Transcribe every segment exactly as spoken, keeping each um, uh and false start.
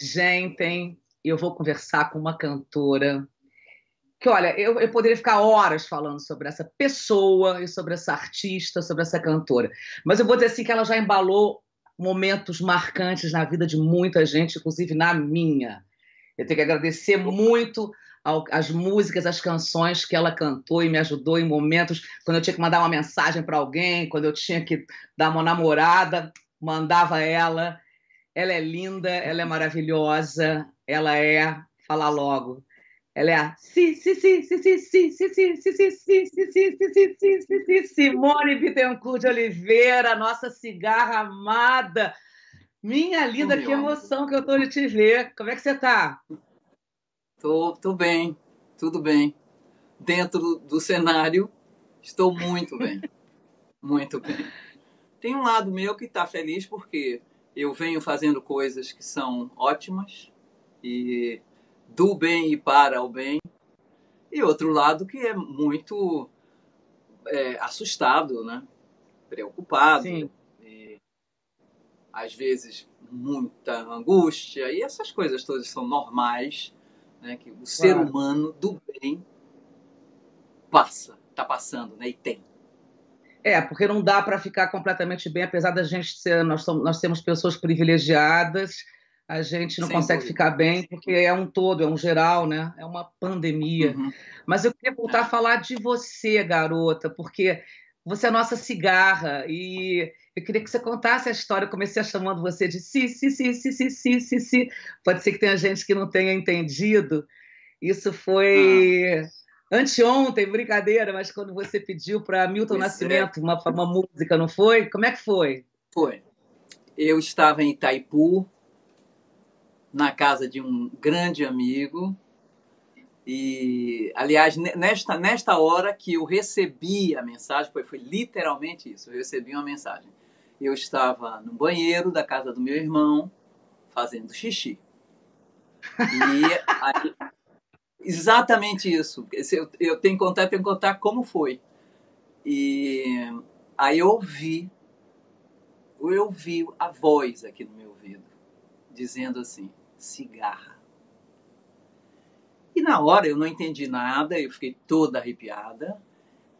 Gente, hein? Eu vou conversar com uma cantora que, olha, eu, eu poderia ficar horas falando sobre essa pessoa e sobre essa artista, sobre essa cantora. Mas eu vou dizer assim que ela já embalou momentos marcantes na vida de muita gente, inclusive na minha. Eu tenho que agradecer muito ao, as músicas, as canções que ela cantou e me ajudou em momentos quando eu tinha que mandar uma mensagem para alguém, quando eu tinha que dar uma namorada, mandava ela. Ela é linda, ela é maravilhosa, ela é, falar logo, ela é a Simone Bittencourt de Oliveira, nossa cigarra amada. Minha linda, que emoção que eu tô de te ver. Como é que você tá? Tô, tô bem, tudo bem. Dentro do cenário, estou muito bem, muito bem. Tem um lado meu que tá feliz porque eu venho fazendo coisas que são ótimas, e do bem e para o bem. E outro lado que é muito é, assustado, né? Preocupado. Sim. E, às vezes, muita angústia. E essas coisas todas são normais, né? Que o claro. Ser humano do bem passa, está passando, né? E tem. É, porque não dá para ficar completamente bem, apesar da gente ser, nós, somos, nós temos pessoas privilegiadas, a gente não Sem consegue dúvida. Ficar bem, porque é um todo, é um geral, né? É uma pandemia. Uhum. Mas eu queria voltar é. a falar de você, garota, porque você é a nossa cigarra, e eu queria que você contasse a história. Eu comecei chamando você de si, si, si, si, si, si, si, si. Pode ser que tenha gente que não tenha entendido. Isso foi... Ah. Anteontem, brincadeira, mas quando você pediu para Milton Isso Nascimento é. uma, uma música, não foi? Como é que foi? Foi. Eu estava em Itaipu, na casa de um grande amigo. E, aliás, nesta, nesta hora que eu recebi a mensagem, foi, foi literalmente isso, eu recebi uma mensagem. Eu estava no banheiro da casa do meu irmão, fazendo xixi. E aí... Exatamente isso. Eu, eu tenho que contar, tenho que contar como foi. E aí eu ouvi, eu ouvi a voz aqui no meu ouvido, dizendo assim, cigarra. E na hora eu não entendi nada, eu fiquei toda arrepiada,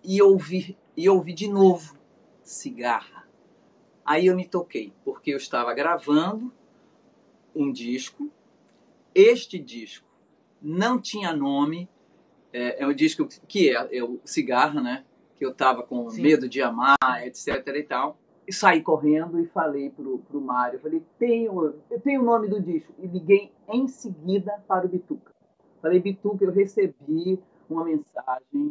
e ouvi, e ouvi de novo, cigarra. Aí eu me toquei, porque eu estava gravando um disco, este disco, não tinha nome, é, é um disco que é, é o Cigarra, né? Que eu tava com Sim. medo de amar, etc e tal, e saí correndo e falei pro, pro Mário, eu falei, tenho, eu tenho o nome do disco, e liguei em seguida para o Bituca, falei, Bituca, eu recebi uma mensagem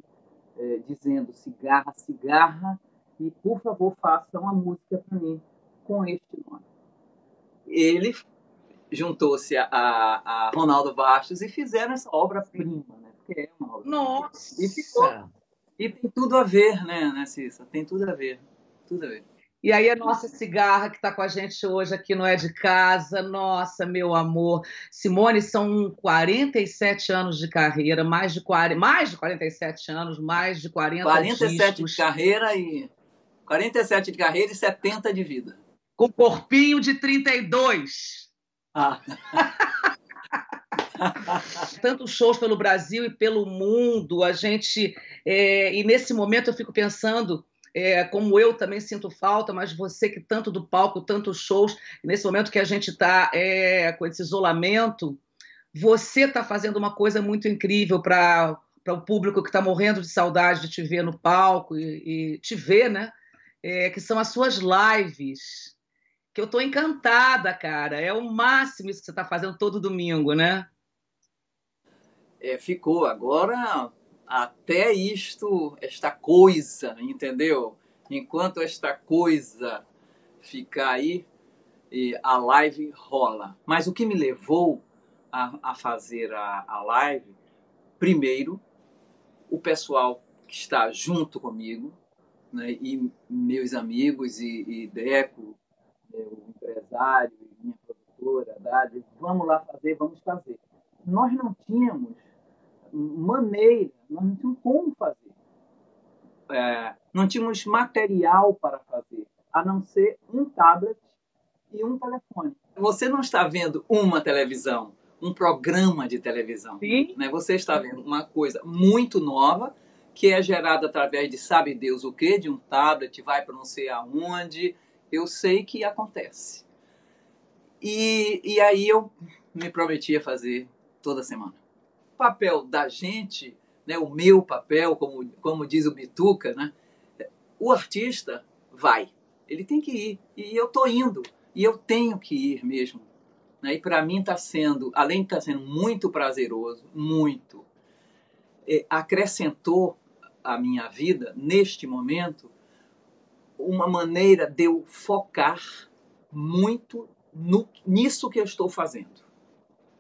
é, dizendo cigarra, cigarra, e por favor faça uma música para mim com este nome. Ele juntou-se a, a, a Ronaldo Bastos e fizeram essa obra-prima, né? Porque é uma obra-prima. Nossa! E ficou. E tem tudo a ver, né, né, Cissa? Tem tudo a ver. Tudo a ver. E aí a nossa cigarra que está com a gente hoje aqui no É de Casa. Nossa, meu amor. Simone, são quarenta e sete anos de carreira, mais de, mais de quarenta e sete anos, mais de quarenta quarenta e sete discos. de carreira e... quarenta e sete de carreira e setenta de vida. Com corpinho de trinta e dois. Ah. Tantos shows pelo Brasil e pelo mundo, a gente é, e nesse momento eu fico pensando é, como eu também sinto falta, mas você que tanto do palco, tantos shows, nesse momento que a gente está é, com esse isolamento, você está fazendo uma coisa muito incrível para o público que está morrendo de saudade de te ver no palco e, e te ver, né? É, que são as suas lives. Que eu estou encantada, cara. É o máximo isso que você está fazendo todo domingo, né? É, ficou. Agora, até isto, esta coisa, entendeu? Enquanto esta coisa ficar aí, a live rola. Mas o que me levou a, a fazer a, a live, primeiro, o pessoal que está junto comigo, né, e meus amigos, e, e Deco, meu empresário, minha produtora, Dade, vamos lá fazer, vamos fazer. Nós não tínhamos maneira, nós não tínhamos como fazer. É, não tínhamos material para fazer, a não ser um tablet e um telefone. Você não está vendo uma televisão, um programa de televisão. Sim. Né? Você está vendo uma coisa muito nova, que é gerada através de sabe Deus o quê, de um tablet, vai para não sei aonde. Eu sei que acontece. E, e aí eu me prometi a fazer toda semana. O papel da gente, né, o meu papel, como, como diz o Bituca, né, o artista vai. Ele tem que ir. E eu estou indo. E eu tenho que ir mesmo. Né? E para mim está sendo, além de estar sendo muito prazeroso, muito, é, acrescentou a minha vida, neste momento, uma maneira de eu focar muito no, nisso que eu estou fazendo.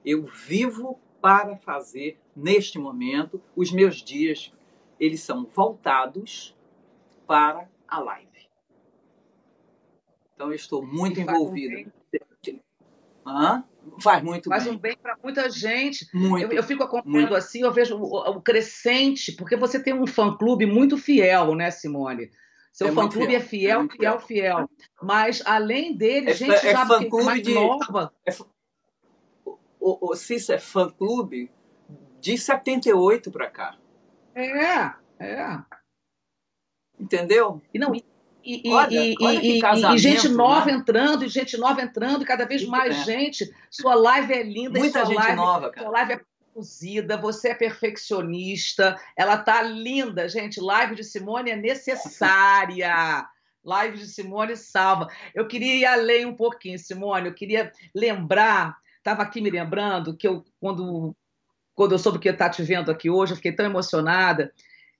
Eu vivo para fazer, neste momento, os meus dias, eles são voltados para a live. Então, eu estou muito envolvida. Hã? Faz muito Faz bem. Faz um bem para muita gente. Muito, eu, eu fico acompanhando muito. Assim, eu vejo o, o crescente, porque você tem um fã-clube muito fiel, né, Simone? Seu é fã-clube é fiel, é fiel, fiel, fiel. Mas, além dele, é, gente é já é mais de, nova. É, o, o Cício é fã-clube de setenta e oito para cá. É, é. Entendeu? E não... E, e, olha, e, olha e, e gente nova, né? entrando, e gente nova entrando, cada vez Isso, mais né? gente. Sua live é linda, muita gente live, nova, cara. Sua live é produzida, você é perfeccionista, ela tá linda, gente. Live de Simone é necessária. Live de Simone salva. Eu queria ir além um pouquinho, Simone. Eu queria lembrar, estava aqui me lembrando que eu, quando, quando eu soube que eu estava te vendo aqui hoje, eu fiquei tão emocionada.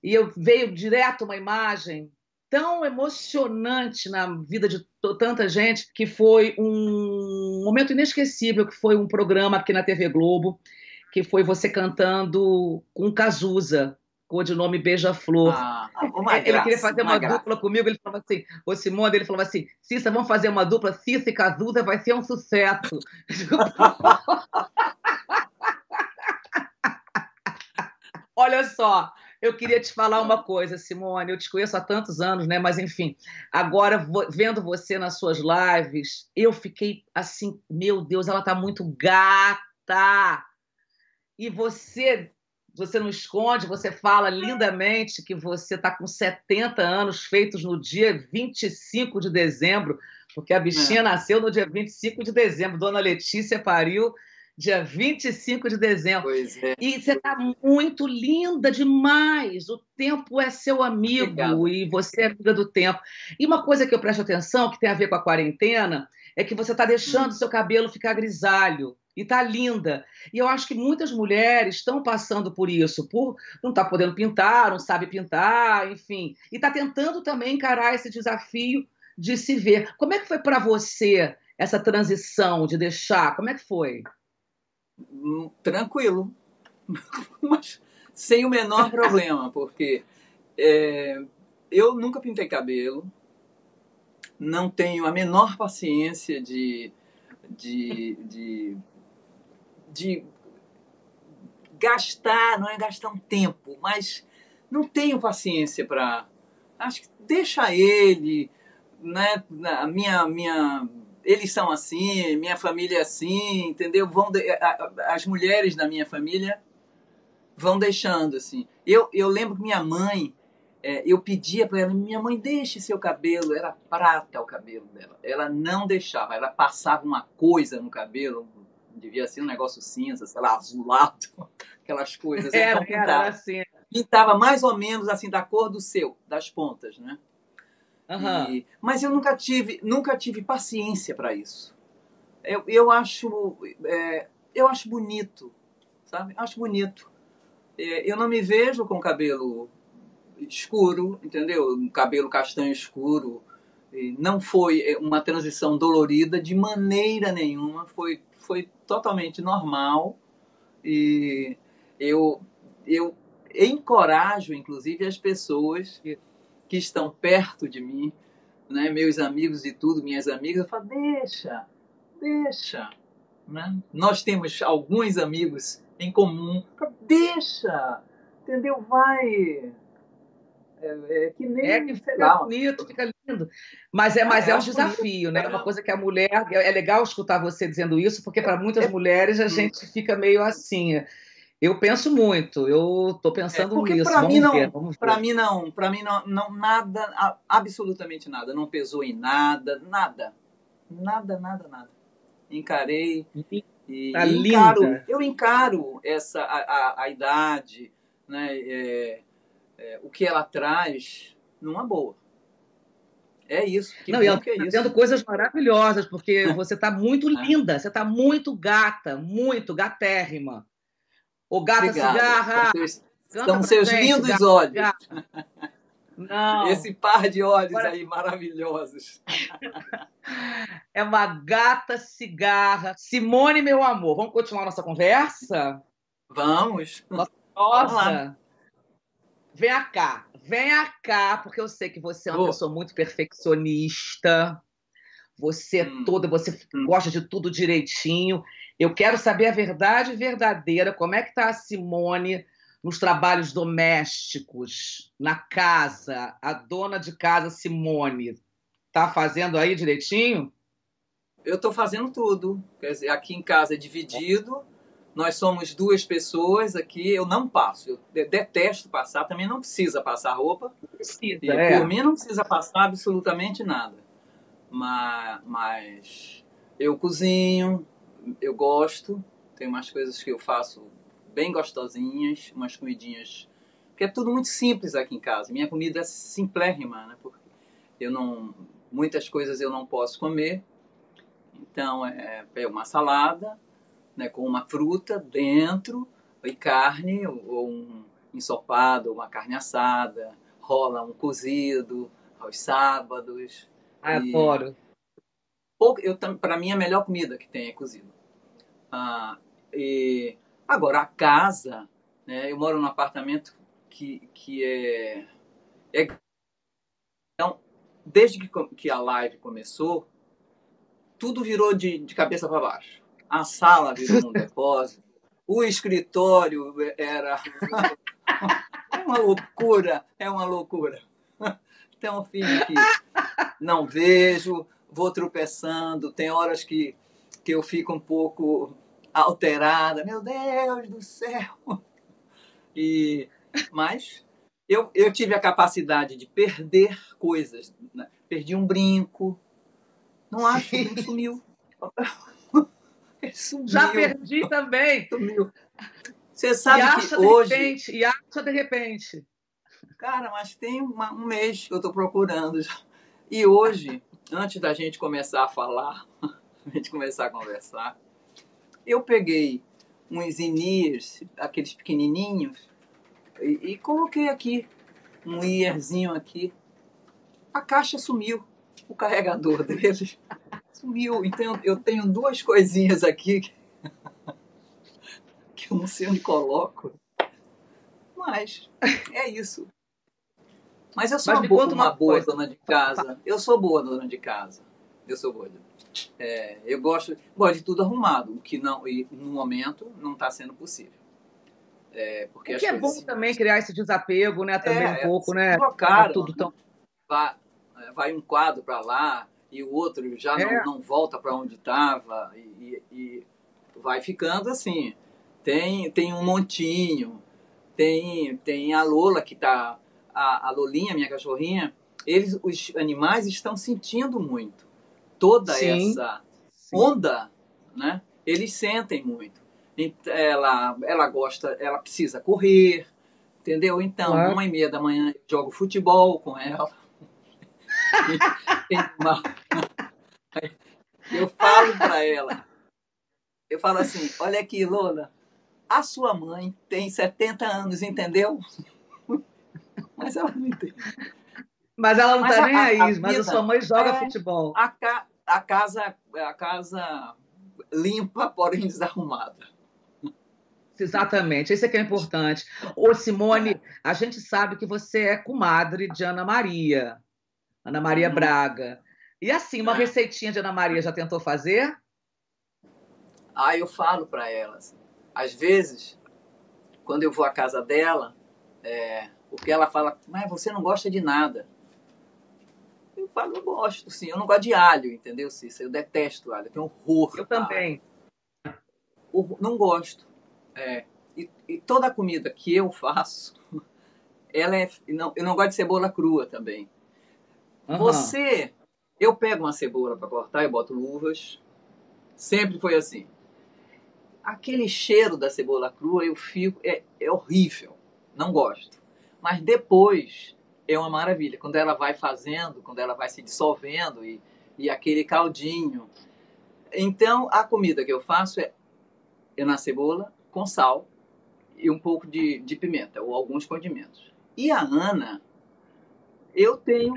E eu veio direto uma imagem tão emocionante na vida de tanta gente, que foi um momento inesquecível, que foi um programa aqui na T V Globo, que foi você cantando com Cazuza, codinome Beija-Flor. Ah, uma ele graça, queria fazer uma, uma dupla comigo, ele falava assim, o Simone, ele falava assim, Cissa, vamos fazer uma dupla, Cissa e Cazuza, vai ser um sucesso. Olha só. Eu queria te falar uma coisa, Simone, eu te conheço há tantos anos, né? Mas, enfim, agora, vendo você nas suas lives, eu fiquei assim, meu Deus, ela tá muito gata! E você, você não esconde, você fala lindamente que você tá com setenta anos feitos no dia vinte e cinco de dezembro, porque a bichinha é. nasceu no dia vinte e cinco de dezembro, Dona Letícia pariu... Dia vinte e cinco de dezembro. Pois é. E você está muito linda demais. O tempo é seu amigo. Obrigado. E você é amiga do tempo. E uma coisa que eu presto atenção, que tem a ver com a quarentena, é que você está deixando o hum. seu cabelo ficar grisalho. E está linda. E eu acho que muitas mulheres estão passando por isso. Por não estar tá podendo pintar, não sabe pintar, enfim. E está tentando também encarar esse desafio de se ver. Como é que foi para você essa transição de deixar? Como é que foi? Tranquilo, mas sem o menor problema, porque é, eu nunca pintei cabelo, não tenho a menor paciência de, de, de, de gastar, não é gastar um tempo, mas não tenho paciência para... Acho que deixa ele, né, a minha... minha eles são assim, minha família é assim, entendeu? Vão de... As mulheres da minha família vão deixando, assim. Eu, eu lembro que minha mãe, é, eu pedia para ela, minha mãe, deixe seu cabelo. Era prata o cabelo dela. Ela não deixava, ela passava uma coisa no cabelo, devia ser um negócio cinza, sei lá, azulado, aquelas coisas. É, então, era, era assim. Pintava mais ou menos assim, da cor do seu, das pontas, né? Uhum. E, mas eu nunca tive, nunca tive paciência para isso. Eu, eu, acho, é, eu acho bonito, sabe? Acho bonito. É, eu não me vejo com cabelo escuro, entendeu? Um cabelo castanho escuro. E não foi uma transição dolorida de maneira nenhuma. Foi, foi totalmente normal. E eu, eu encorajo, inclusive, as pessoas... que estão perto de mim, né, meus amigos e tudo, minhas amigas, eu falo, deixa, deixa. Né? Nós temos alguns amigos em comum, deixa, entendeu? Vai, É, é que nem, é que fica lá, bonito, fica lindo. Mas é, mas é, é um desafio, bonito, né? É uma coisa que a mulher... É legal escutar você dizendo isso, porque para muitas é, mulheres a é, gente fica meio assim... Eu penso muito, eu estou pensando é, porque nisso, pra vamos, mim não, ver, vamos ver. Para mim não, para mim não, não, nada, absolutamente nada, não pesou em nada, nada, nada, nada, nada. Encarei, e, tá encaro, linda. eu encaro essa, a, a, a idade, né, é, é, o que ela traz numa boa. É isso. Que não, eu tô fazendo coisas maravilhosas, porque você está muito linda, você está muito gata, muito gatérrima. O gata Obrigado. cigarra. São seus frente, lindos gata, olhos. Gata. Não. Esse par de olhos Agora... aí maravilhosos. É uma gata cigarra. Simone, meu amor, vamos continuar nossa conversa? Vamos. Nossa. Vamos vem cá, vem cá, porque eu sei que você é uma oh. pessoa muito perfeccionista. Você hum. é toda, você hum. gosta de tudo direitinho. Eu quero saber a verdade verdadeira, como é que está a Simone nos trabalhos domésticos, na casa, a dona de casa Simone. Está fazendo aí direitinho? Eu estou fazendo tudo. Quer dizer, aqui em casa é dividido, nós somos duas pessoas aqui, eu não passo, eu detesto passar, também não precisa passar roupa. Não precisa, e, é. Por mim não precisa passar absolutamente nada. Mas, mas eu cozinho... Eu gosto, tem umas coisas que eu faço bem gostosinhas, umas comidinhas, porque é tudo muito simples aqui em casa. Minha comida é simplérrima, né? Porque eu não, muitas coisas eu não posso comer, então é, é uma salada, né, com uma fruta dentro, e carne, ou, ou um ensopado, ou uma carne assada, rola um cozido, aos sábados. Ah, e... adoro! Para mim, a melhor comida que tem é cozido. Ah, e agora, a casa... Né, eu moro num apartamento que, que é, é... Então, desde que, que a live começou, tudo virou de, de cabeça para baixo. A sala virou um depósito. O escritório era... É uma loucura, é uma loucura. Tem um filho que não vejo... Vou tropeçando, tem horas que, que eu fico um pouco alterada. Meu Deus do céu! E, mas eu, eu tive a capacidade de perder coisas. Né? Perdi um brinco. Não acho, ele sumiu. Ele sumiu. Já perdi também. Sumiu. Você sabe e que hoje... Repente, e acha de repente. Cara, mas tem uma, um mês que eu estou procurando já. E hoje... Antes da gente começar a falar, a gente começar a conversar, eu peguei uns in-ears, aqueles pequenininhos, e, e coloquei aqui, um earzinho aqui. A caixa sumiu, o carregador deles sumiu. Então eu tenho duas coisinhas aqui que, que eu não sei onde coloco. Mas é isso. Mas eu sou Mas uma, boa, uma boa dona de casa. Eu sou boa dona de casa. Eu sou boa. É, eu gosto, gosto de tudo arrumado, o que não, e no momento não está sendo possível. É, porque o que é bom se... também criar esse desapego, né? Também é, um pouco, né? Trocaram, tudo tão... vai, vai um quadro para lá e o outro já é. não, não volta para onde estava e, e, e vai ficando assim. Tem, tem um montinho, tem, tem a Lola que está. A, a Lolinha, minha cachorrinha, eles, os animais estão sentindo muito toda sim, essa sim. onda, né? Eles sentem muito. Ela, ela gosta, ela precisa correr, entendeu? Então, ah. uma e meia da manhã eu jogo futebol com ela. Eu falo para ela, eu falo assim, olha aqui, Lola, a sua mãe tem setenta anos, entendeu? Mas ela não entende. Mas ela não está nem aí, a vida, mas a sua mãe joga é futebol. A, ca, a, casa, a casa limpa, porém desarrumada. Exatamente, isso é que é importante. Ô, Simone, a gente sabe que você é comadre de Ana Maria, Ana Maria hum. Braga. E assim, uma receitinha de Ana Maria já tentou fazer? Ah, eu falo para ela. Assim, às vezes, quando eu vou à casa dela... É, Porque ela fala, mas você não gosta de nada. Eu falo, eu gosto, sim. Eu não gosto de alho, entendeu, Cícero? Eu detesto alho, eu tenho horror. Eu também. Horror. Não gosto. É. E, e toda a comida que eu faço, ela é... Não, eu não gosto de cebola crua também. Uhum. Você... Eu pego uma cebola para cortar e boto luvas. Sempre foi assim. Aquele cheiro da cebola crua, eu fico... É, é horrível. Não gosto. Mas depois é uma maravilha. Quando ela vai fazendo, quando ela vai se dissolvendo e, e aquele caldinho. Então, a comida que eu faço é, é na cebola, com sal e um pouco de, de pimenta, ou alguns condimentos. E a Ana, eu tenho...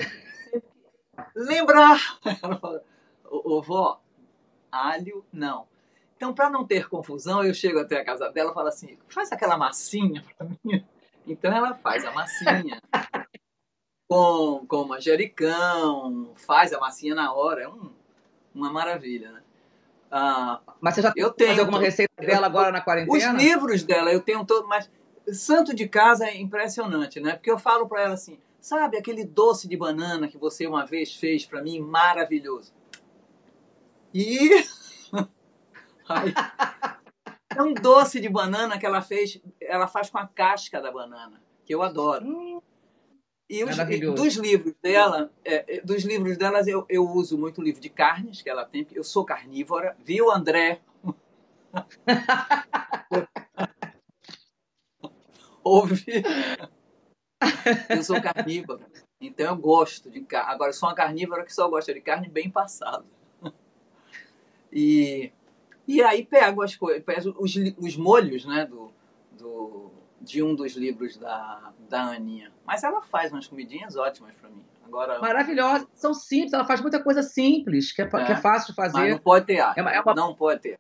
Lembrar! Ela fala, ô, ô vó, alho não. Então, para não ter confusão, eu chego até a casa dela e falo assim, faz aquela massinha para mim. Então, ela faz a massinha com, com manjericão, faz a massinha na hora. É um, uma maravilha, né? Ah, mas você já eu tem alguma receita dela agora na quarentena? Os livros dela eu tenho todo, mas santo de casa é impressionante, né? Porque eu falo para ela assim, sabe aquele doce de banana que você uma vez fez para mim, maravilhoso. E... Ai, é um doce de banana que ela fez, ela faz com a casca da banana, que eu adoro. E os, dos livros dela, é, dos livros delas eu, eu uso muito o livro de carnes que ela tem, porque eu sou carnívora, viu, André? Ouvi... Eu sou carnívora, então eu gosto de carne. Agora, eu sou uma carnívora que só gosta de carne bem passada. E, e aí pego as coisas, pego os, os molhos, né, do, do, de um dos livros da, da Aninha. Mas ela faz umas comidinhas ótimas para mim. Agora, maravilhosa, são simples, ela faz muita coisa simples, que é, é, que é fácil de fazer. Mas não pode ter ar, é uma, é uma... não pode ter.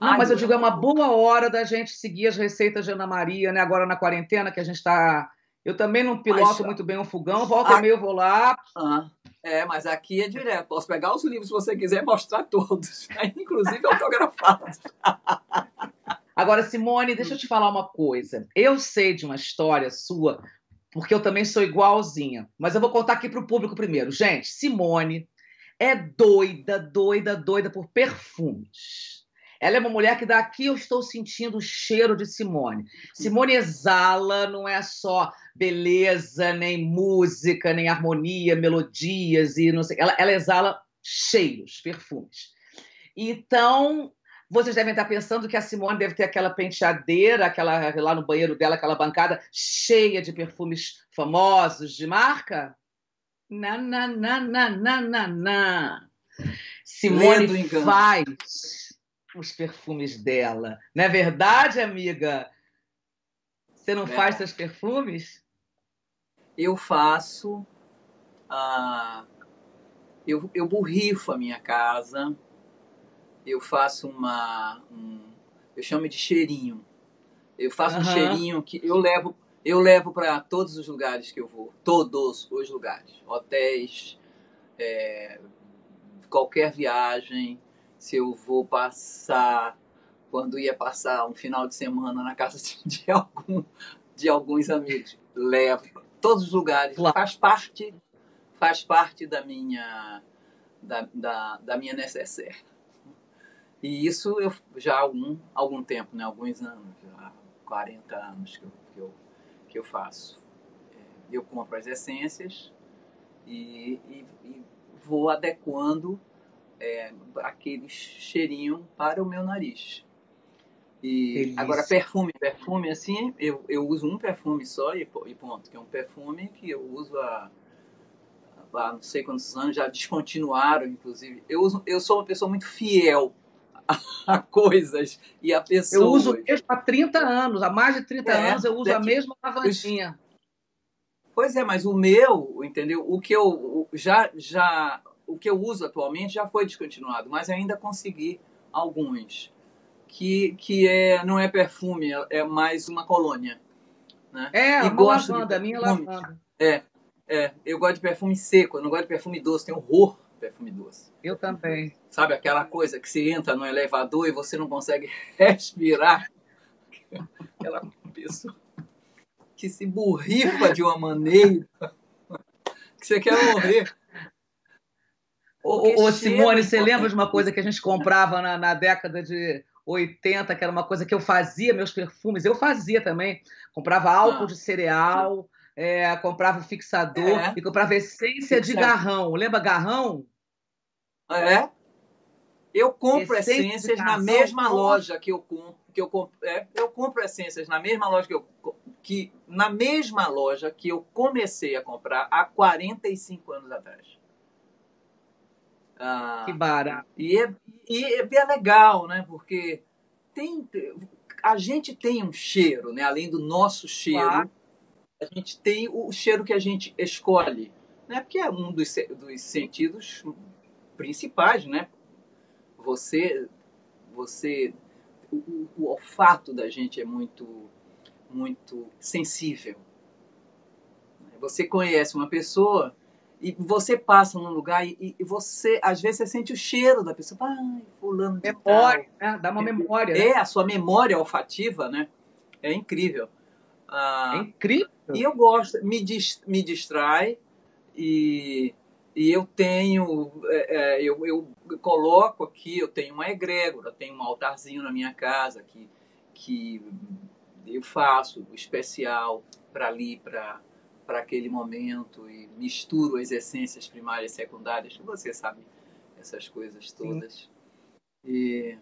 Não, ai, mas eu digo, é uma boa hora da gente seguir as receitas de Ana Maria, né, agora na quarentena, que a gente está... Eu também não piloto mas, muito bem um fogão, volta a... e meia eu vou lá. Ah, é, mas aqui é direto. Posso pegar os livros se você quiser mostrar todos, né? Inclusive autografados. Agora, Simone, deixa eu te falar uma coisa. Eu sei de uma história sua, porque eu também sou igualzinha, mas eu vou contar aqui para o público primeiro. Gente, Simone é doida, doida, doida por perfumes. Ela é uma mulher que daqui eu estou sentindo o cheiro de Simone. Simone exala, não é só beleza, nem música, nem harmonia, melodias e não sei. Ela, ela exala cheiros, perfumes. Então, vocês devem estar pensando que a Simone deve ter aquela penteadeira, aquela lá no banheiro dela, aquela bancada cheia de perfumes famosos de marca. Na, na, na, na, na, na, na. Simone faz os perfumes dela. Não é verdade, amiga? Você não é. faz seus perfumes? Eu faço. Uh, eu, eu borrifo a minha casa. Eu faço uma... Um, eu chamo de cheirinho. Eu faço uhum. um cheirinho que eu levo, eu levo para todos os lugares que eu vou. Todos os lugares. Hotéis, é, qualquer viagem... Se eu vou passar, quando ia passar um final de semana na casa de, algum, de alguns amigos, levo todos os lugares, claro. faz parte, faz parte da minha, da, da, da minha necessaire. E isso eu já há algum, algum tempo, né? Alguns anos, já há quarenta anos que eu, que eu, que eu faço. Eu compro as essências e, e, e vou adequando É, aquele cheirinho para o meu nariz. E delícia. Agora, perfume, perfume assim, eu, eu uso um perfume só e, e ponto, que é um perfume que eu uso há, há não sei quantos anos, já descontinuaram, inclusive. Eu, uso, eu sou uma pessoa muito fiel a, a coisas e a pessoas. Eu uso há trinta anos, há mais de trinta é, anos, eu uso é a que, mesma lavantinha. Os... Pois é, mas o meu, entendeu? O que eu já... já O que eu uso atualmente já foi descontinuado, mas ainda consegui alguns. Que, que é, não é perfume, é mais uma colônia. Né? É, e uma gosto lavanda, de minha lavanda. É, é, eu gosto de perfume seco, eu não gosto de perfume doce, tem horror de perfume doce. Eu também. Sabe aquela coisa que você entra no elevador e você não consegue respirar? Aquela pessoa... que se borrifa de uma maneira que você quer morrer. Ô, ô Simone, você lembra de uma coisa que a gente comprava na, na década de oitenta, que era uma coisa que eu fazia, meus perfumes, eu fazia também, comprava álcool de cereal, é, comprava fixador é. e comprava essência fixador. de garrão, lembra garrão? É, eu compro essência essências na mesma loja que eu compro, que eu compro, é, eu compro essências na mesma loja que eu que na mesma loja que eu comecei a comprar há quarenta e cinco anos atrás. Ah, que barato. E é, e é legal, né? Porque tem, a gente tem um cheiro, né? Além do nosso cheiro, claro. A gente tem o cheiro que a gente escolhe, né? Porque é um dos, dos sentidos principais, né? Você, você, o, o olfato da gente é muito, muito sensível. Você conhece uma pessoa e você passa num lugar e, e você, às vezes, você sente o cheiro da pessoa. Ai, fulano de memória, tal. Né? Dá uma memória. É, né? A sua memória olfativa, né? É incrível. Ah, é incrível. E eu gosto, me, dis, me distrai e, e eu tenho, é, é, eu, eu coloco aqui, eu tenho uma egrégora, tenho um altarzinho na minha casa que, que eu faço especial para ali, para... para aquele momento, e misturo as essências primárias e secundárias, que você sabe, essas coisas todas. E,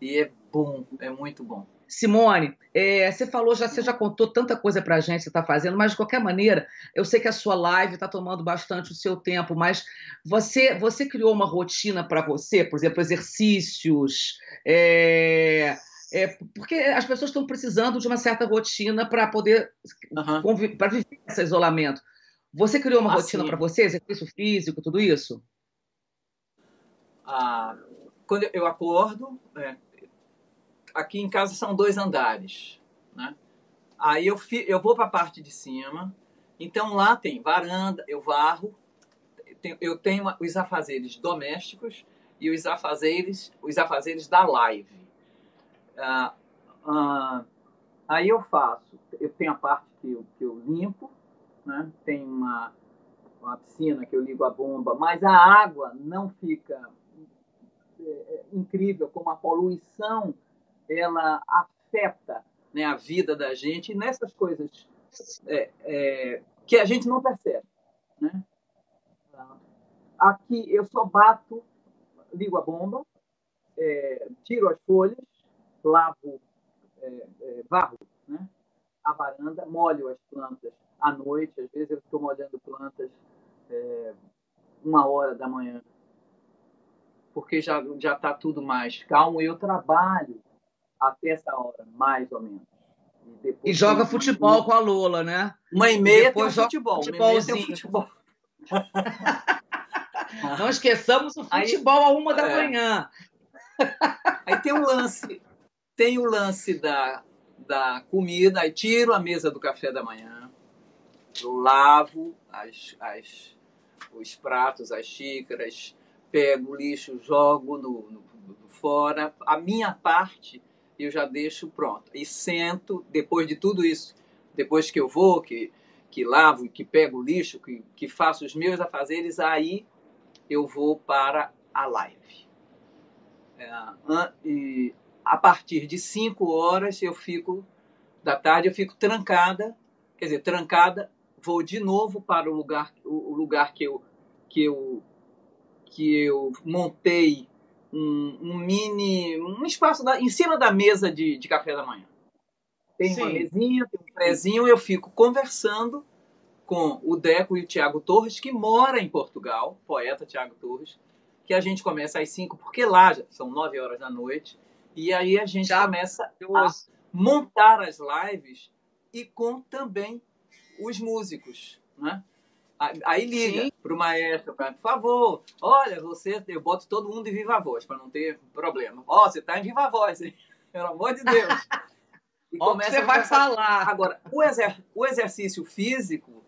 e é bom, é muito bom. Simone, é, você falou, já, você já contou tanta coisa para a gente que você está fazendo, mas de qualquer maneira, eu sei que a sua live está tomando bastante o seu tempo, mas você, você criou uma rotina para você, por exemplo, exercícios... É... É, porque as pessoas estão precisando de uma certa rotina para poder uhum. para viver esse isolamento. Você criou uma ah, rotina para você? Exercício físico, tudo isso? Ah, quando eu acordo, é, aqui em casa são dois andares, né? Aí eu, fi, eu vou para a parte de cima, então lá tem varanda, eu varro, eu tenho os afazeres domésticos e os afazeres, os afazeres da live. Ah, ah, aí eu faço, eu tenho a parte que eu, que eu limpo, né? Tem uma, uma piscina que eu ligo a bomba, mas a água não fica é, é, incrível, como a poluição ela afeta, né, a vida da gente, e nessas coisas é, é, que a gente não percebe, né? Aqui eu só bato, ligo a bomba, é, tiro as folhas, lavo, é, é, varro, né? A varanda, molho as plantas à noite, às vezes eu estou molhando plantas é, uma hora da manhã, porque já já está tudo mais calmo, e eu trabalho até essa hora, mais ou menos. E, depois, e joga futebol uma... com a Lola, né? Uma e meia depois tem o futebol, futebolzinho. Uma e meia tem o futebol. Não esqueçamos o futebol Aí, a uma da é... manhã. Aí tem um lance... Tem o lance da, da comida, aí tiro a mesa do café da manhã, eu lavo as, as, os pratos, as xícaras, pego o lixo, jogo no, no, no fora. A minha parte eu já deixo pronta. E sento, depois de tudo isso, depois que eu vou, que, que lavo, que pego o lixo, que, que faço os meus afazeres, aí eu vou para a live. É, e... A partir de cinco horas eu fico, da tarde eu fico trancada, quer dizer, trancada, vou de novo para o lugar, o lugar que eu, que eu, que eu montei um, um mini, um espaço da, em cima da mesa de, de café da manhã. Tem Sim. uma mesinha, tem um prezinho, eu fico conversando com o Deco e o Tiago Torres, que mora em Portugal, poeta Tiago Torres, que a gente começa às cinco, porque lá já são nove horas da noite. E aí a gente Já começa a montar as lives e com também os músicos, né? Aí liga para o maestro, por favor, olha, você, eu boto todo mundo em viva voz, para não ter problema. Ó, oh, você está em viva voz, hein? Pelo amor de Deus. E oh, começa você vai a falar. Agora, o, exer o exercício físico,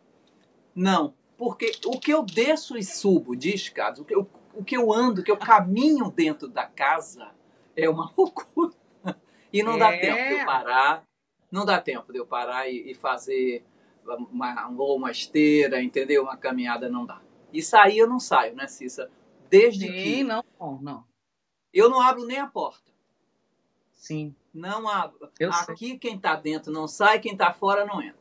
não. Porque o que eu desço e subo de escadas, o que eu, o que eu ando, o que eu caminho dentro da casa... É uma loucura. E não é. dá tempo de eu parar, não dá tempo de eu parar e, e fazer uma, uma esteira, entendeu? Uma caminhada, não dá. E sair eu não saio, né, Cissa? Desde Sim, que... não, não. Eu não abro nem a porta. Sim. Não abro. Eu Aqui sei. Quem está dentro não sai, quem está fora não entra.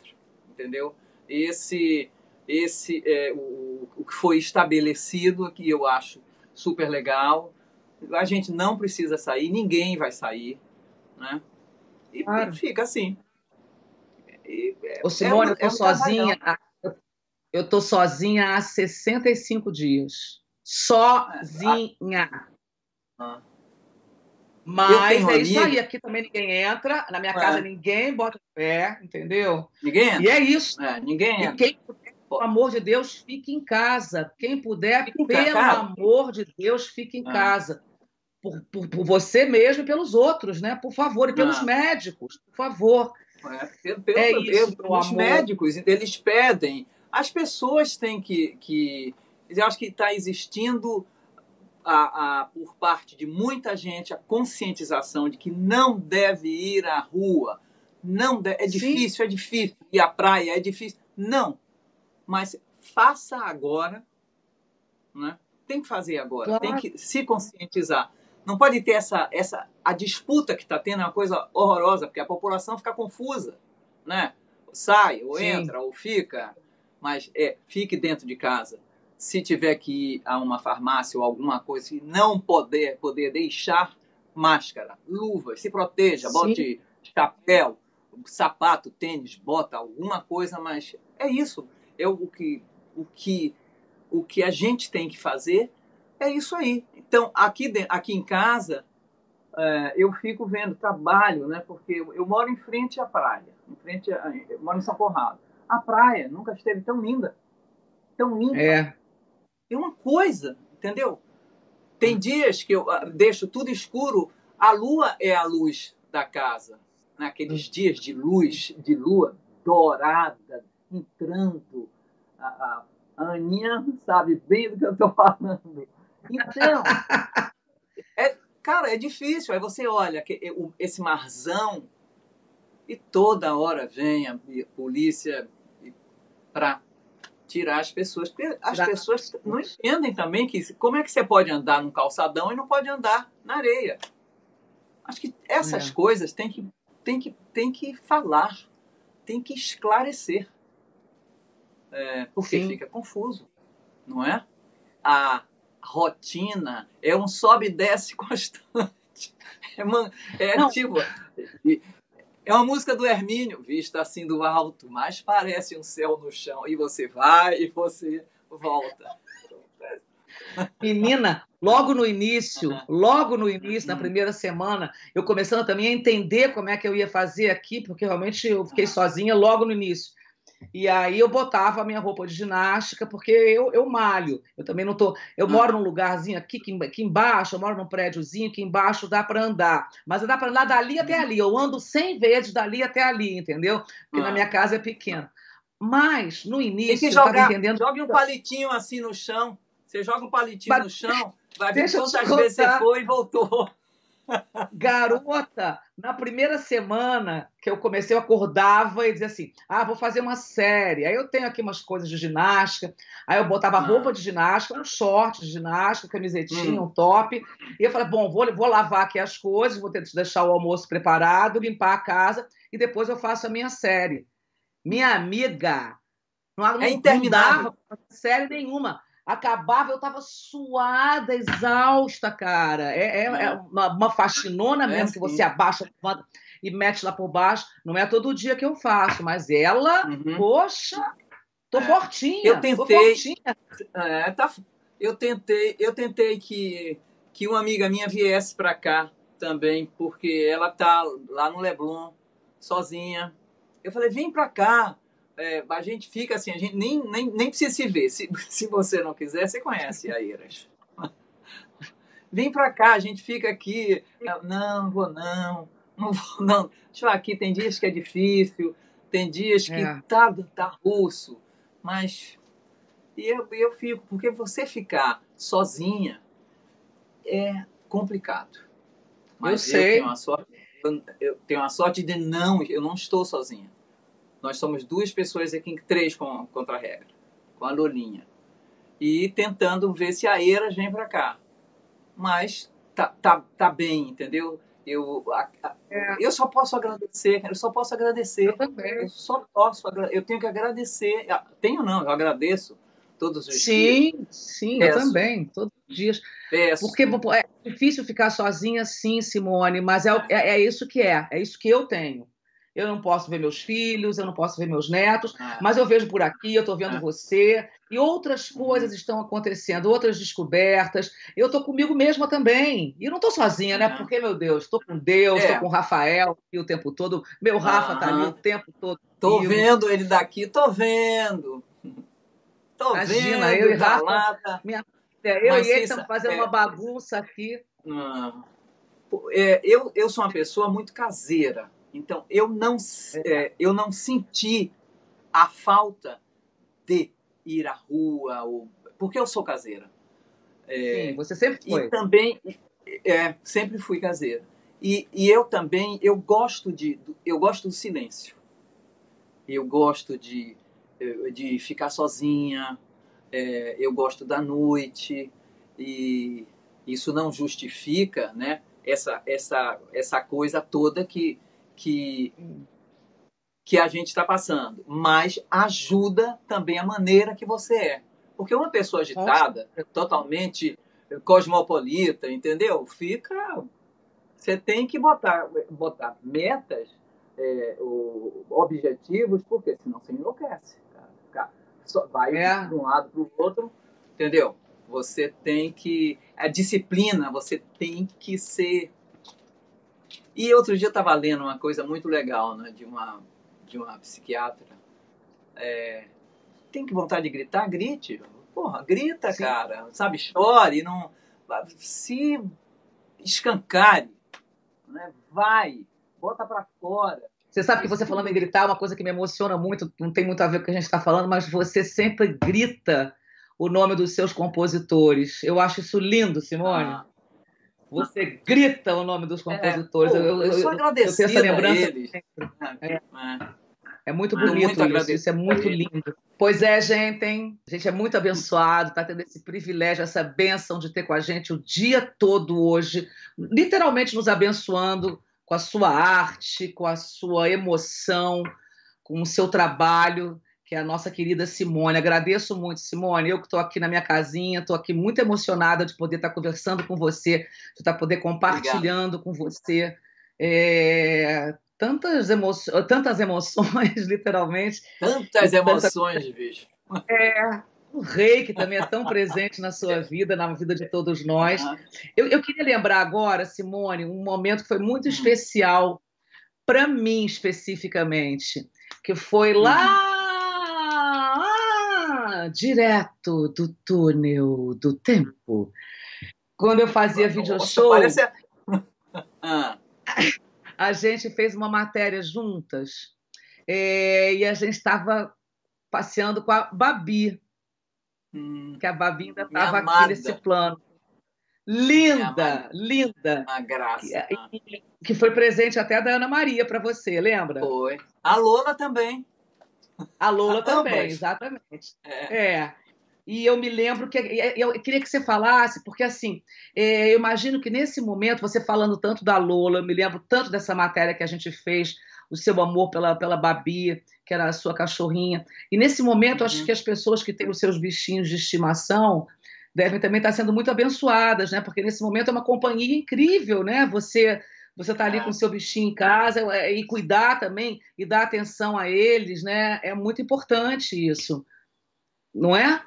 Entendeu? Esse, esse é o, o que foi estabelecido, que eu acho super legal. A gente não precisa sair, ninguém vai sair, né? E claro. Fica assim. E, Ô, Simone, é um, eu tô é um sozinha... Trabalhão. Eu tô sozinha há sessenta e cinco dias. Sozinha. Ah. Mas é isso aí. Aqui também ninguém entra. Na minha é. casa ninguém bota o pé, entendeu? Ninguém entra. E é isso. É, ninguém entra. E quem puder, pelo amor de Deus, fique em casa. Quem puder, fique pelo amor de Deus, fique em é. casa. Por, por, por você mesmo e pelos outros, né? Por favor. E pelos é. médicos, por favor. É, pelo, pelo, é isso, pelo, os amor. médicos, eles pedem... As pessoas têm que... que eu acho que está existindo, a, a, por parte de muita gente, a conscientização de que não deve ir à rua. Não de, é difícil, Sim. é difícil. Ir à praia é difícil. Não. Mas faça agora. Né? Tem que fazer agora. Claro. Tem que se conscientizar. Não pode ter essa... essa a disputa que está tendo é uma coisa horrorosa, porque a população fica confusa. Né? Sai, ou Sim. entra, ou fica... Mas é, fique dentro de casa. Se tiver que ir a uma farmácia ou alguma coisa, se não poder, poder deixar máscara, luvas, se proteja, Sim. bote chapéu, sapato, tênis, bota alguma coisa, mas é isso. É o que, o que, o que a gente tem que fazer é isso aí. Então, aqui, de, aqui em casa, é, eu fico vendo, trabalho, né? Porque eu, eu moro em frente à praia, em frente a, eu moro em São Porrado. A praia nunca esteve tão linda. Tão linda. É. Tem uma coisa, entendeu? Tem dias que eu deixo tudo escuro. A lua é a luz da casa. Naqueles dias de luz, de lua dourada, entrando. A, a Aninha sabe bem do que eu estou falando. Então, é, cara, é difícil. Aí você olha que, esse marzão. E toda hora vem a polícia para tirar as pessoas. Porque as pra... pessoas não entendem também que como é que você pode andar num calçadão e não pode andar na areia. Acho que essas é. coisas tem que, tem, que, tem que falar, tem que esclarecer. É, porque Sim. fica confuso, não é? A rotina é um sobe e desce constante. É, man... é tipo... É uma música do Hermínio, vista assim do alto, mas parece um céu no chão. E você vai e você volta. Menina, logo no início, uhum. logo no início, uhum. na primeira semana, eu começando também a entender como é que eu ia fazer aqui, porque realmente eu fiquei uhum. sozinha logo no início. E aí eu botava a minha roupa de ginástica, porque eu, eu malho. Eu também não tô... Eu moro num lugarzinho aqui, aqui embaixo, eu moro num prédiozinho, que embaixo dá para andar. Mas dá para andar dali até ali. Eu ando cem vezes dali até ali, entendeu? Porque ah. na minha casa é pequena. Mas, no início, tem que jogar, eu tava entendendo... Jogue um palitinho assim no chão. Você joga um palitinho Mas... no chão, vai ver quantas vezes você foi e voltou. Garota, na primeira semana que eu comecei, eu acordava e dizia assim, ah, vou fazer uma série. Aí eu tenho aqui umas coisas de ginástica, aí eu botava ah. roupa de ginástica, um short de ginástica, camisetinha, hum. um top. E eu falei, bom, vou, vou lavar aqui as coisas, vou ter que deixar o almoço preparado, limpar a casa e depois eu faço a minha série. Minha amiga, não, é não interminável. Não dava série nenhuma. Acabava, eu estava suada, exausta, cara. É, é, é uma, uma faxinona mesmo, é assim. Que você abaixa e mete lá por baixo. Não é todo dia que eu faço, mas ela, uhum. poxa, tô é. fortinha. Eu tentei, tô fortinha. É, tá, eu tentei, eu tentei que, que uma amiga minha viesse para cá também, porque ela tá lá no Leblon, sozinha. Eu falei, vem para cá. É, a gente fica assim, a gente nem, nem, nem precisa se ver. Se, se você não quiser, você conhece a Eiras. Vem pra cá, a gente fica aqui. Eu, não, vou não, não vou não. Deixa eu aqui, tem dias que é difícil, tem dias que é. tá, tá russo, mas e eu, eu fico, porque você ficar sozinha é complicado. Mas eu, eu sei. tenho uma sorte eu tenho a sorte de não, eu não estou sozinha. Nós somos duas pessoas aqui, três com, contra a regra, com a Lolinha. E tentando ver se a Eiras vem para cá. Mas tá, tá, tá bem, entendeu? Eu, a, a, é. eu só posso agradecer, eu só posso agradecer. Eu também. Eu só posso, eu tenho que agradecer. Tenho não, eu agradeço todos os sim, dias. Sim, sim, eu também, todos os dias. Peço. Porque é difícil ficar sozinha, sim, Simone, mas é, é, é isso que é, é isso que eu tenho. Eu não posso ver meus filhos, eu não posso ver meus netos, ah, mas eu vejo por aqui, eu estou vendo ah, você, e outras coisas ah, estão acontecendo, outras descobertas. Eu estou comigo mesma também, e eu não estou sozinha, né? Ah, porque, meu Deus, estou com Deus, estou é. com o Rafael aqui o tempo todo, meu Rafa está ah, ali o tempo todo. Estou vendo ele daqui, estou vendo. Estou vendo. Imagina, eu e Rafa, lata. Minha, eu mas e ele estamos fazendo é. uma bagunça aqui. Ah, é, eu, eu sou uma pessoa muito caseira. Então, eu não, é, eu não senti a falta de ir à rua, ou, porque eu sou caseira. É, sim, você sempre foi. E também, é, sempre fui caseira. E, e eu também, eu gosto, de, eu gosto do silêncio. Eu gosto de, de ficar sozinha, é, eu gosto da noite. E isso não justifica, né, essa, essa, essa coisa toda que... Que, que a gente está passando, mas ajuda também a maneira que você é. Porque uma pessoa agitada, totalmente cosmopolita, entendeu? Fica... Você tem que botar, botar metas, é, o, objetivos, porque senão você enlouquece. Cara. Só vai é. de um lado para o outro, entendeu? Você tem que... A disciplina, você tem que ser... E outro dia eu estava lendo uma coisa muito legal, né, de, uma, de uma psiquiatra. É, tem que vontade de gritar? Grite. Porra, grita, sim, cara. Sabe, chore. Não, se escancare. Né, vai. Bota para fora. Você sabe que você falando em gritar é uma coisa que me emociona muito. Não tem muito a ver com o que a gente está falando, mas você sempre grita o nome dos seus compositores. Eu acho isso lindo, Simone. Ah. Você grita o nome dos compositores. É, pô, eu, eu sou agradecida eu tenho essa lembrança a eles. É, é muito bonito muito isso, isso é muito lindo. Pois é, gente, hein? A gente é muito abençoado, está tendo esse privilégio, essa bênção de ter com a gente o dia todo hoje, literalmente nos abençoando com a sua arte, com a sua emoção, com o seu trabalho, que é a nossa querida Simone. Agradeço muito, Simone. Eu que estou aqui na minha casinha, estou aqui muito emocionada de poder estar conversando com você, de estar poder compartilhando Obrigado. com você é, tantas, emo... tantas emoções, literalmente. Tantas e emoções, tanta... bicho. É, o rei que também é tão presente na sua vida, na vida de todos nós. Uhum. Eu, eu queria lembrar agora, Simone, um momento que foi muito uhum. especial para mim, especificamente, que foi lá... Uhum. Direto do túnel do tempo. Quando eu fazia video show, parece... ah. a gente fez uma matéria juntas é, e a gente estava passeando com a Babi, hum, que a Babi ainda estava aqui nesse plano. Linda, linda. Uma graça. Que, que foi presente até da Ana Maria para você, lembra? Foi. A Lola também. A Lola ah, também, ambas. exatamente. É. é. E eu me lembro que... Eu queria que você falasse, porque, assim, eu imagino que nesse momento, você falando tanto da Lola, eu me lembro tanto dessa matéria que a gente fez, o seu amor pela, pela Babi, que era a sua cachorrinha. E nesse momento, uhum. acho que as pessoas que têm os seus bichinhos de estimação devem também estar sendo muito abençoadas, né? Porque nesse momento é uma companhia incrível, né? Você... Você está ali com o seu bichinho em casa e cuidar também e dar atenção a eles, né? É muito importante isso, não é?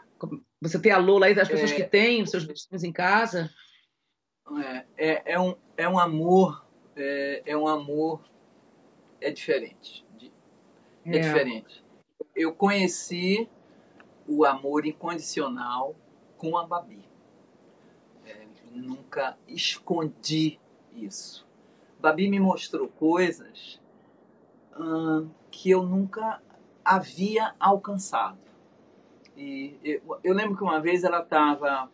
Você ter a Lola aí das pessoas é, que têm os seus bichinhos em casa. É, é, é, um, é um amor, é, é um amor, é diferente, é, é diferente. Eu conheci o amor incondicional com a Babi. É, nunca escondi isso. Babi me mostrou coisas hum, que eu nunca havia alcançado. E eu, eu lembro que uma vez ela estava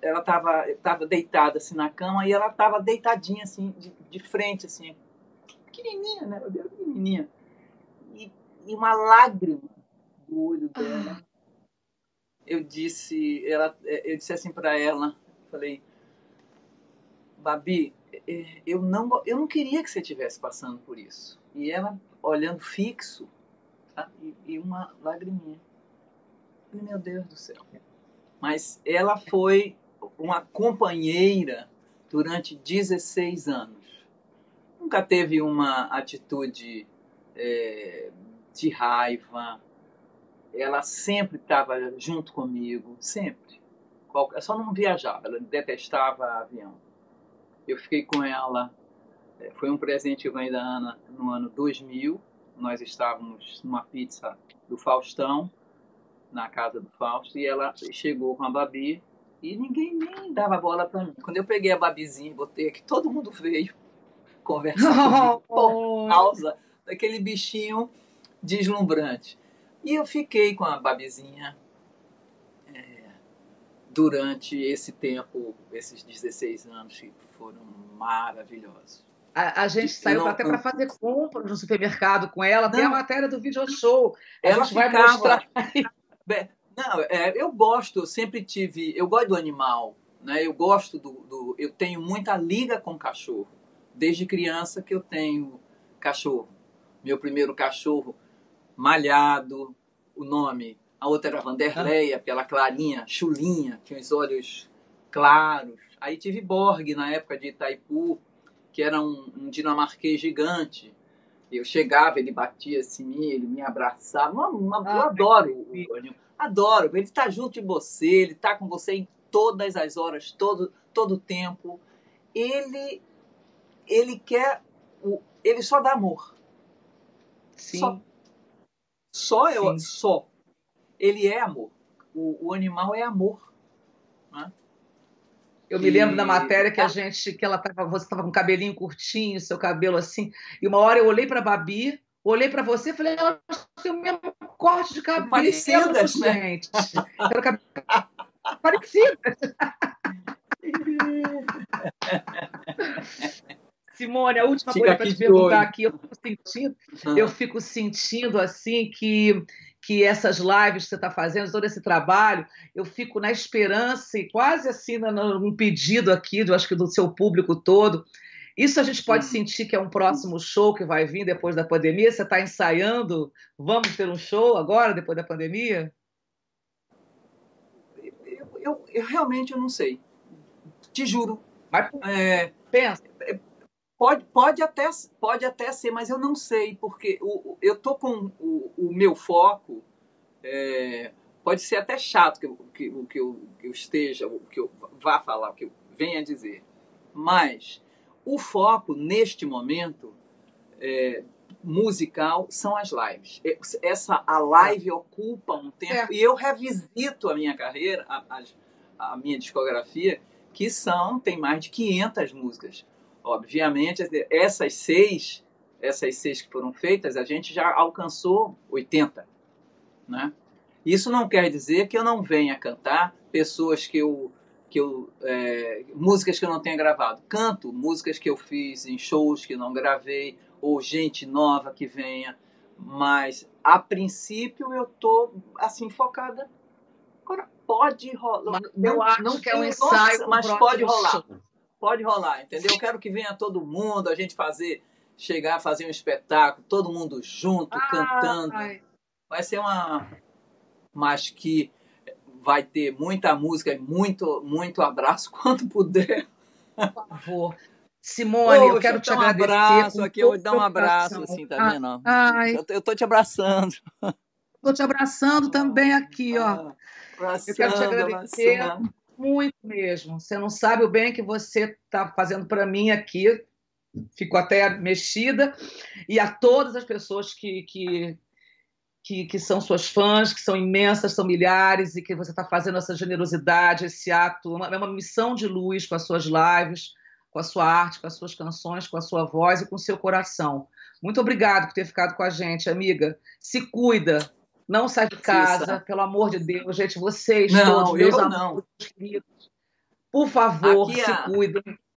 ela tava, tava deitada assim na cama e ela estava deitadinha assim de, de frente assim pequenininha, né? Ela era pequenininha. E, e uma lágrima do olho dela. Ah. Eu disse, ela, eu disse assim para ela, falei, Babi, eu não, eu não queria que você estivesse passando por isso. E ela olhando fixo, tá? e, e uma lagriminha. E, meu Deus do céu. Mas ela foi uma companheira durante dezesseis anos. Nunca teve uma atitude é, de raiva. Ela sempre estava junto comigo, sempre. Só não viajava, ela detestava avião. Eu fiquei com ela, foi um presente que eu ganhei da Ana no ano dois mil. Nós estávamos numa pizza do Faustão, na casa do Fausto, e ela chegou com a Babi e ninguém nem dava bola para mim. Quando eu peguei a Babizinha e botei aqui, todo mundo veio conversar comigo por causa daquele bichinho deslumbrante. E eu fiquei com a Babizinha é, durante esse tempo, esses dezesseis anos que foram maravilhosos. A, a gente saiu não, até para fazer compra no supermercado com ela, não, tem a matéria do video show. A ela gente vai mostrar. Não, é, eu gosto, eu sempre tive... Eu gosto do animal, né? Eu gosto do, do... Eu tenho muita liga com cachorro. Desde criança que eu tenho cachorro. Meu primeiro cachorro... Malhado, o nome. A outra era Vanderleia, pela Clarinha, Chulinha, tinha os olhos claros. Aí tive Borg, na época de Itaipu, que era um, um dinamarquês gigante. Eu chegava, ele batia assim, ele me abraçava. Uma, uma, ah, eu adoro o animal. Adoro. Ele está junto de você, ele está com você em todas as horas, todo todo tempo. Ele, ele quer... O, ele só dá amor. Sim. Só Só, eu, só ele é amor. O, o animal é amor. Né? Eu e... me lembro da matéria que a gente, que ela tava, você estava com o cabelinho curtinho, seu cabelo assim, e uma hora eu olhei para a Babi, olhei para você e falei, ela tem o mesmo corte de cabelo. Parecidas, né? Era cabelo... Parecidas. Simone, a última Fica coisa para te perguntar aqui, eu fico sentindo, ah. eu fico sentindo assim que, que essas lives que você está fazendo, todo esse trabalho, eu fico na esperança e quase assim num pedido aqui, eu acho que do seu público todo. Isso a gente pode Sim. sentir que é um próximo show que vai vir depois da pandemia? Você está ensaiando? Vamos ter um show agora, depois da pandemia? Eu, eu, eu realmente eu não sei. Te juro. Mas, é, pensa. Pode, pode, até, pode até ser, mas eu não sei, porque o, o, eu estou com o, o meu foco, é, pode ser até chato que o que, que, eu, que eu esteja, o que eu vá falar, o que eu venha dizer, mas o foco neste momento é, musical são as lives. Essa, a live ocupa um tempo, é. e eu revisito a minha carreira, a, a, a minha discografia, que são, tem mais de quinhentas músicas. Obviamente, essas seis, essas seis que foram feitas, a gente já alcançou oitenta. Né? Isso não quer dizer que eu não venha cantar pessoas que eu, que eu é, músicas que eu não tenha gravado. Canto músicas que eu fiz em shows que não gravei, ou gente nova que venha. Mas, a princípio, eu estou assim, focada. Agora, pode rolar. Mas não, não quer um ensaio, mas pode rolar. Show. Pode rolar, entendeu? Eu quero que venha todo mundo, a gente fazer, chegar, fazer um espetáculo, todo mundo junto, ah, cantando. Ai. Vai ser uma... Mas que vai ter muita música e muito, muito abraço, quando puder. Por favor. Simone, Poxa, eu quero eu te agradecer. Um abraço aqui, eu vou dar um abraço, assim, tá ah, vendo? Ai. Eu, eu tô te abraçando. Tô te abraçando também aqui, ó. Ah, eu quero te agradecer. Abraçando. Muito mesmo. Você não sabe o bem que você está fazendo para mim aqui. Fico até mexida. E a todas as pessoas que, que, que, que são suas fãs, que são imensas, são milhares, e que você está fazendo essa generosidade, esse ato. É uma missão de luz com as suas lives, com a sua arte, com as suas canções, com a sua voz e com o seu coração. Muito obrigada por ter ficado com a gente, amiga. Se cuida. Não sai de casa, Cissa. Pelo amor de Deus, gente. Vocês, não, todos, meus amigos, queridos, por favor, aqui se a... cuidem.